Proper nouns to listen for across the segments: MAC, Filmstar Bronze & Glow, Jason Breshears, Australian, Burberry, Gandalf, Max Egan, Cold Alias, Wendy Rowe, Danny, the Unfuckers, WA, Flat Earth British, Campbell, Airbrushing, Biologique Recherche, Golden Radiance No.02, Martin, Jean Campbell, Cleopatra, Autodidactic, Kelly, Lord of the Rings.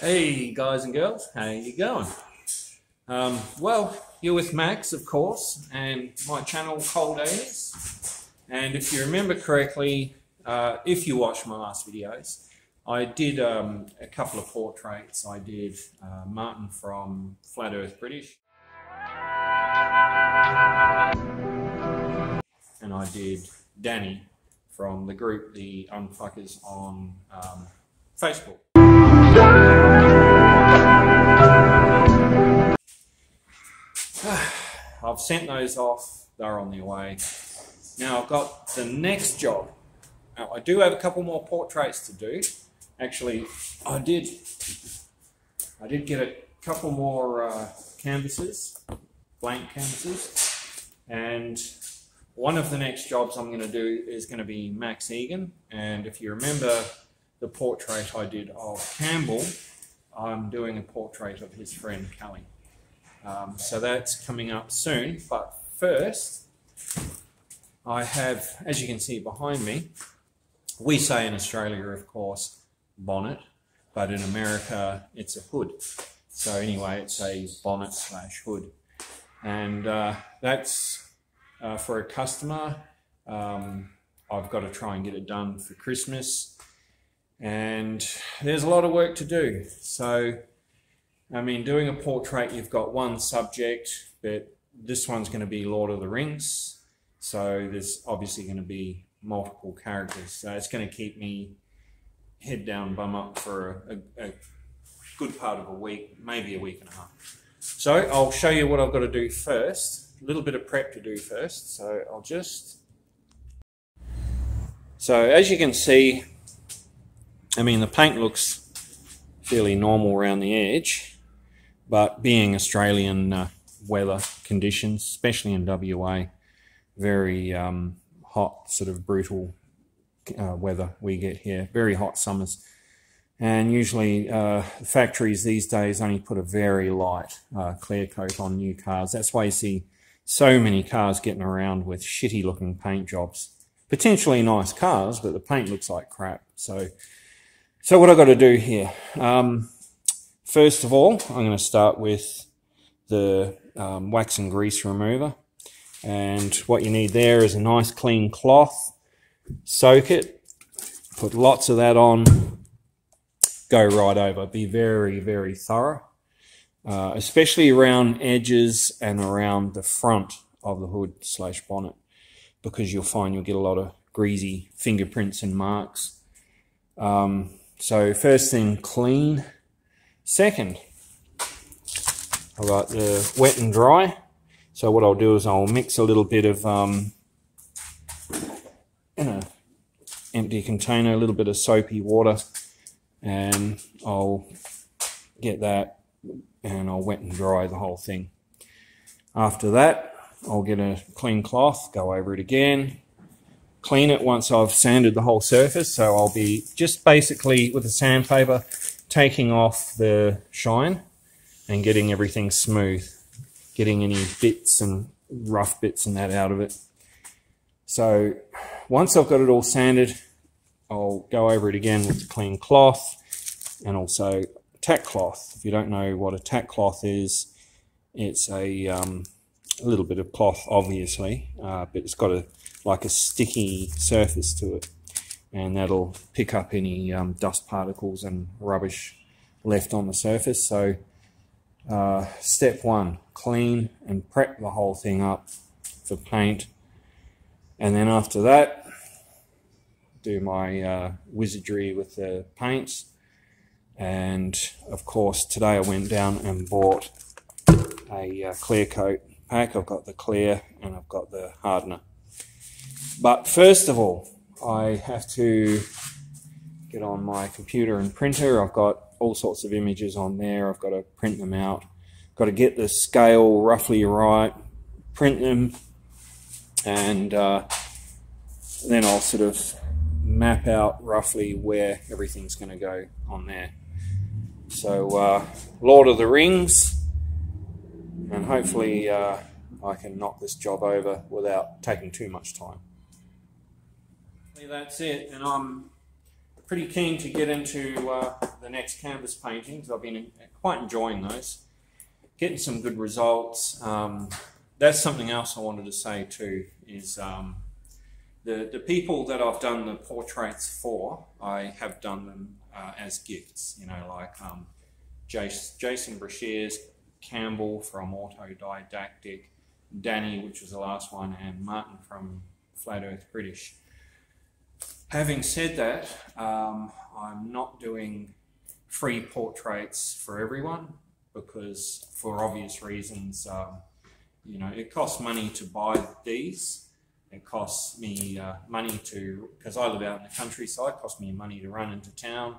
Hey guys and girls, how you going? Well, you're with Max, of course, and my channel Cold Alias. And if you remember correctly, if you watched my last videos, I did a couple of portraits. I did Martin from Flat Earth British, and I did Danny from the group the Unfuckers on Facebook. I've sent those off, they're on their way. Now I've got the next job. Now I do have a couple more portraits to do. Actually, I did get a couple more canvases, blank canvases, and one of the next jobs I'm going to do is going to be Max Egan. And if you remember the portrait I did of Campbell, I'm doing a portrait of his friend Kelly. So that's coming up soon, but first I have, as you can see behind me, we say in Australia, of course, bonnet, but in America it's a hood. So anyway, it's a bonnet/hood, and that's for a customer. I've got to try and get it done for Christmas, and there's a lot of work to do. So I mean, doing a portrait, you've got one subject, but this one's going to be Lord of the Rings, so there's obviously going to be multiple characters, so it's going to keep me head down, bum up for a good part of a week, maybe a week and a half. So I'll show you what I've got to do first, a little bit of prep to do first. So I'll just... So as you can see, I mean, the paint looks fairly normal around the edge. But being Australian weather conditions, especially in WA, very hot, sort of brutal weather we get here, very hot summers. And usually factories these days only put a very light clear coat on new cars. That's why you see so many cars getting around with shitty looking paint jobs. Potentially nice cars, but the paint looks like crap. So what I've got to do here, first of all, I'm going to start with the wax and grease remover. And what you need there is a nice clean cloth, soak it, put lots of that on, go right over. Be very, very thorough, especially around edges and around the front of the hood/bonnet, because you'll find you'll get a lot of greasy fingerprints and marks. So first thing, clean. Second, I've got the wet and dry. So what I'll do is I'll mix a little bit of, in an empty container, a little bit of soapy water, and I'll get that and I'll wet and dry the whole thing. After that, I'll get a clean cloth, go over it again. Clean it once I've sanded the whole surface, so I'll be just basically with the sandpaper taking off the shine and getting everything smooth, getting any bits and rough bits and that out of it. So once I've got it all sanded, I'll go over it again with the clean cloth and also tack cloth. If you don't know what a tack cloth is, it's a little bit of cloth, obviously, but it's got like a sticky surface to it, and that'll pick up any dust particles and rubbish left on the surface. So step one, clean and prep the whole thing up for paint, and then after that do my wizardry with the paints. And of course today I went down and bought a clear coat pack. I've got the clear and I've got the hardener. But first of all, I have to get on my computer and printer. I've got all sorts of images on there. I've got to print them out. Got to get the scale roughly right, print them, and then I'll sort of map out roughly where everything's going to go on there. So Lord of the Rings, and hopefully I can knock this job over without taking too much time. That's it, and I'm pretty keen to get into the next canvas paintings. I've been quite enjoying those, getting some good results. That's something else I wanted to say too, is the people that I've done the portraits for, I have done them as gifts, you know, like Jason Breshears, Campbell from Autodidactic, Danny, which was the last one, and Martin from Flat Earth British. Having said that, I'm not doing free portraits for everyone because, for obvious reasons, you know, it costs money to buy these. It costs me money to, because I live out in the countryside, it costs me money to run into town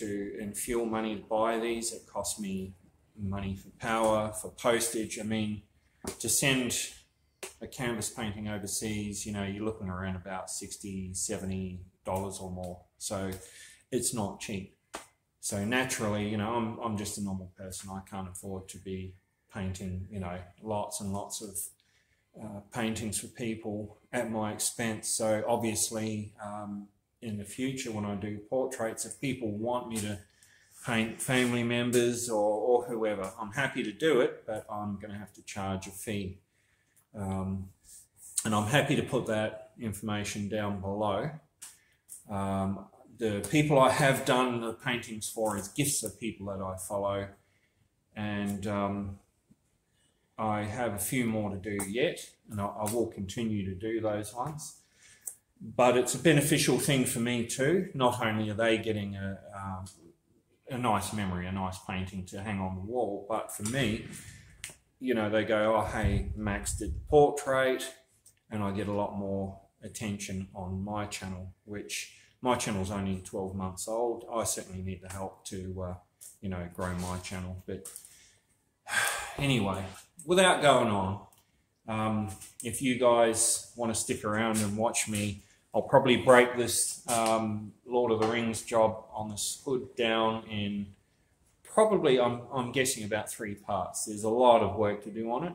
and fuel money to buy these. It costs me money for power, for postage. I mean, to send a canvas painting overseas, you know, you're looking around about $60–$70 or more. So it's not cheap. So naturally, you know, I'm just a normal person. I can't afford to be painting, you know, lots and lots of paintings for people at my expense. So obviously, in the future when I do portraits, if people want me to paint family members or whoever, I'm happy to do it, but I'm going to have to charge a fee. And I'm happy to put that information down below. The people I have done the paintings for as gifts are people that I follow, and I have a few more to do yet, and I will continue to do those ones. But it's a beneficial thing for me too. Not only are they getting a nice memory, a nice painting to hang on the wall, but for me, you know, they go, oh, hey, Max did the portrait, and I get a lot more attention on my channel, which my channel's only 12 months old. I certainly need the help to, you know, grow my channel. But anyway, without going on, if you guys want to stick around and watch me, I'll probably break this Lord of the Rings job on this hood down in probably, I'm guessing, about 3 parts. There's a lot of work to do on it.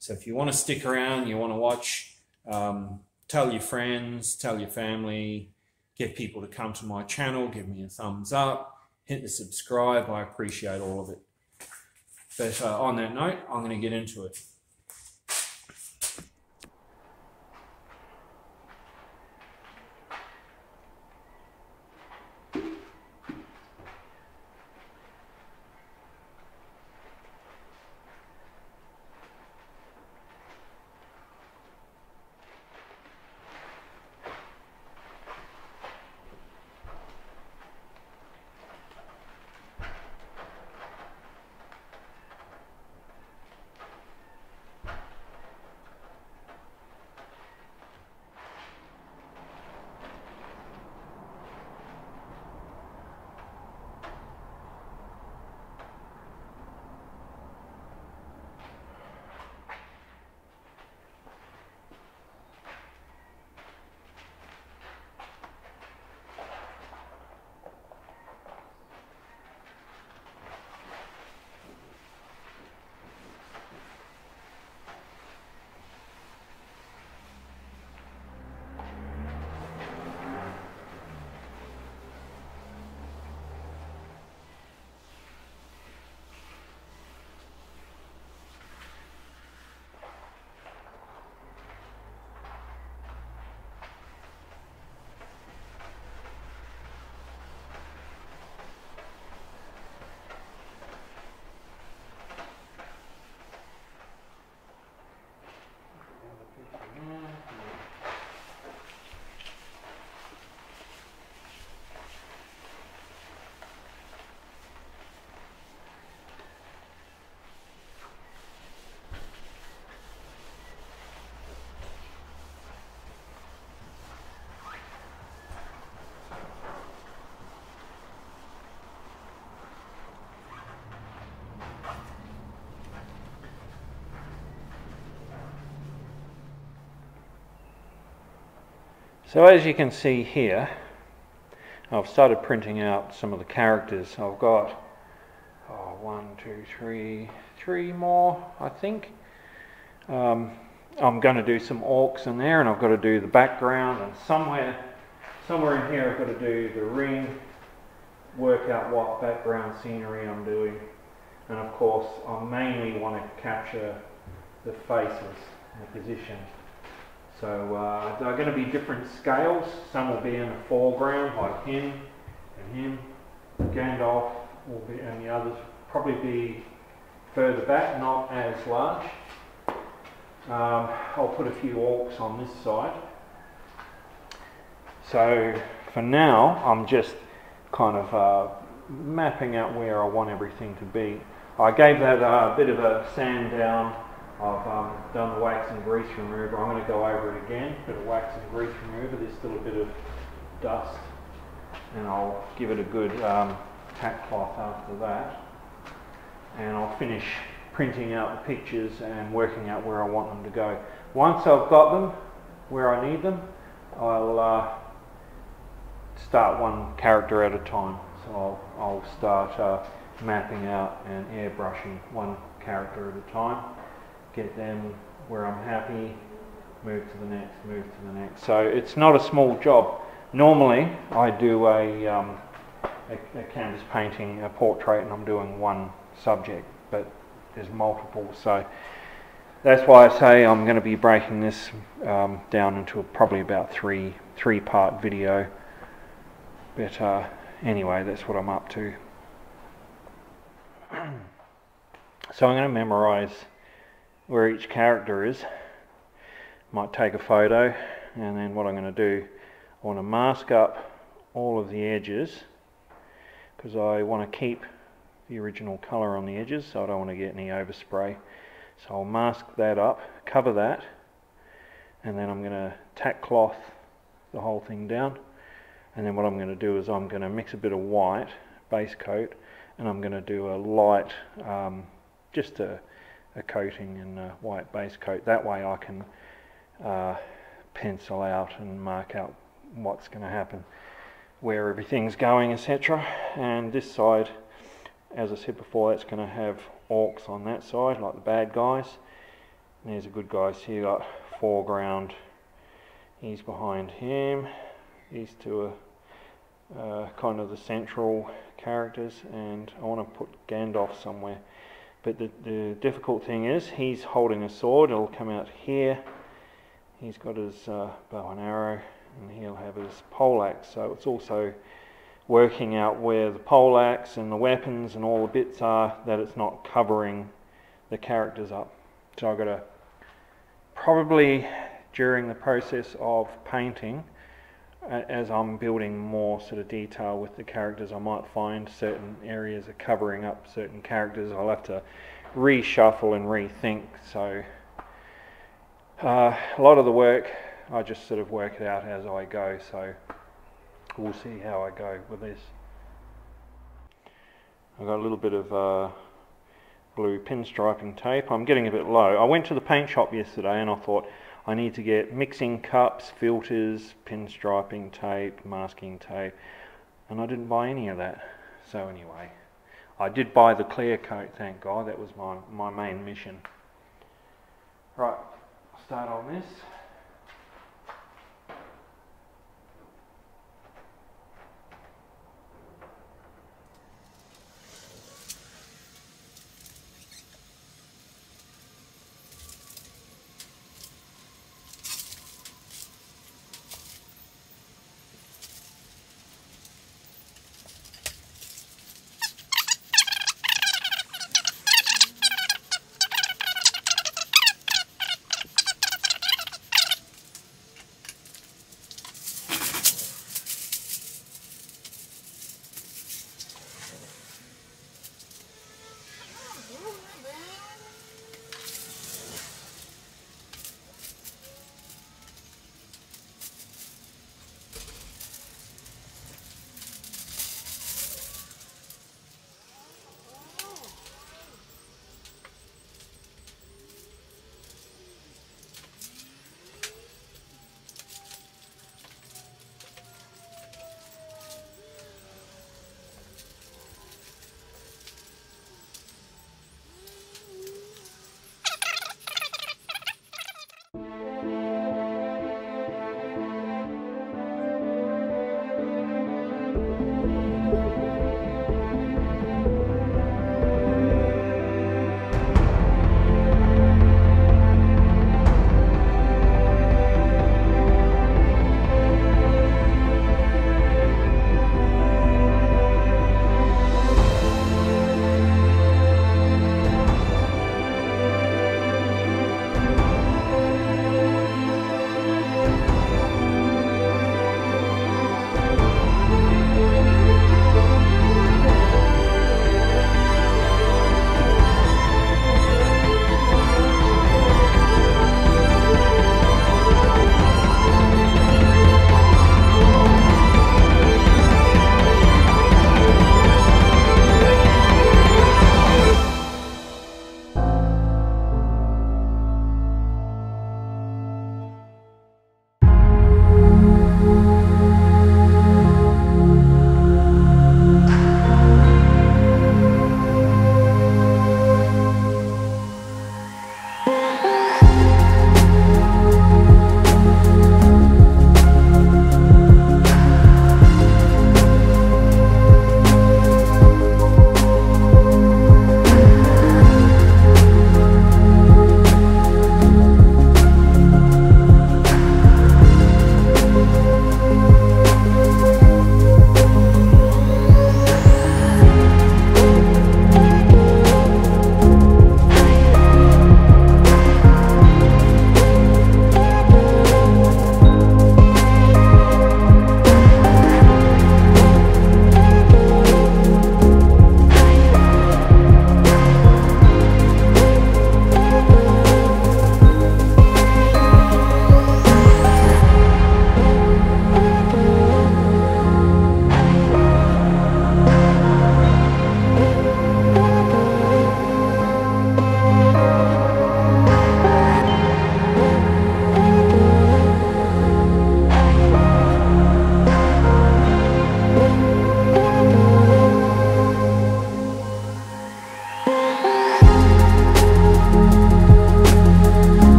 So if you want to stick around, you want to watch, tell your friends, tell your family, get people to come to my channel, give me a thumbs up, hit the subscribe. I appreciate all of it. But on that note, I'm going to get into it. So as you can see here, I've started printing out some of the characters. I've got 3 more, I think. I'm going to do some orcs in there, and I've got to do the background, and somewhere in here I've got to do the ring work out what background scenery I'm doing. And of course, I mainly want to capture the faces and the position. So they're going to be different scales. Some will be in the foreground, like him and him. Gandalf will be, and the others probably be further back, not as large. I'll put a few orcs on this side. So for now, I'm just kind of mapping out where I want everything to be. I gave that a bit of a sand down. I've done the wax and grease remover. I'm going to go over it again, a bit of wax and grease remover. There's still a bit of dust, and I'll give it a good tack cloth after that. And I'll finish printing out the pictures and working out where I want them to go. Once I've got them where I need them, I'll start one character at a time. So I'll start mapping out and airbrushing one character at a time, get them where I'm happy, move to the next, move to the next. So it's not a small job. Normally I do a canvas painting, a portrait, and I'm doing one subject, but there's multiple, so that's why I say I'm going to be breaking this down into probably about three-part video. But anyway, that's what I'm up to. So I'm going to memorize where each character is. Might take a photo, and then what I'm going to do, I want to mask up all of the edges because I want to keep the original colour on the edges, so I don't want to get any overspray. So I'll mask that up, cover that, and then I'm going to tack cloth the whole thing down. And then what I'm going to do is I'm going to mix a bit of white base coat, and I'm going to do a light, just a coating and a white base coat. That way I can pencil out and mark out what's going to happen, where everything's going, etc. And this side, as I said before, that's going to have orcs on that side, like the bad guys. And there's a good guy, so you got foreground, he's behind him. These two are kind of the central characters, and I want to put Gandalf somewhere. But the difficult thing is, he's holding a sword, it'll come out here. He's got his bow and arrow, and he'll have his poleaxe, so it's also working out where the poleaxe and the weapons and all the bits are, that it's not covering the characters up. So I've got to, probably during the process of painting, as I'm building more sort of detail with the characters, I might find certain areas are covering up certain characters. I'll have to reshuffle and rethink. So a lot of the work, I just sort of work it out as I go. So we'll see how I go with this. I've got a little bit of blue pinstriping tape. I'm getting a bit low. I went to the paint shop yesterday and I thought, I need to get mixing cups, filters, pinstriping tape, masking tape, and I didn't buy any of that. So anyway, I did buy the clear coat, thank God. That was my main mission. Right, I'll start on this.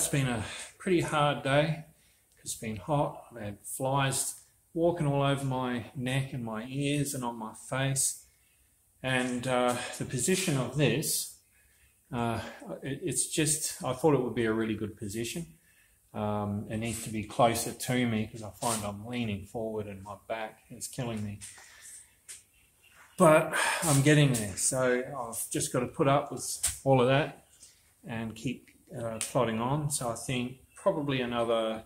It's been a pretty hard day. It's been hot. I've had flies walking all over my neck and my ears and on my face. And the position of this, it's just, I thought it would be a really good position. It needs to be closer to me because I find I'm leaning forward and my back is killing me. But I'm getting there, so I've just got to put up with all of that and keep plodding on. So I think probably another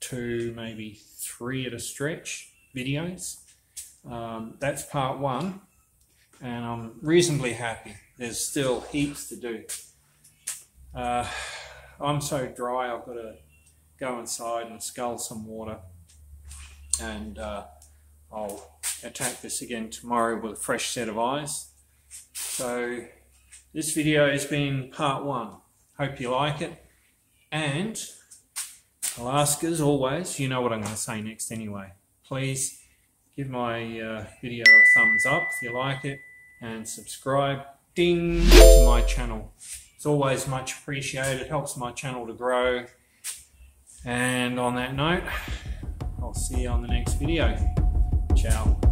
2, maybe 3 at a stretch videos. That's part 1, and I'm reasonably happy. There's still heaps to do. I'm so dry, I've got to go inside and scull some water, and I'll attack this again tomorrow with a fresh set of eyes. So this video has been part 1. Hope you like it, and I'll ask as always, you know what I'm going to say next anyway. Please give my video a thumbs up if you like it, and subscribe, ding, to my channel. It's always much appreciated. It helps my channel to grow. And on that note, I'll see you on the next video. Ciao.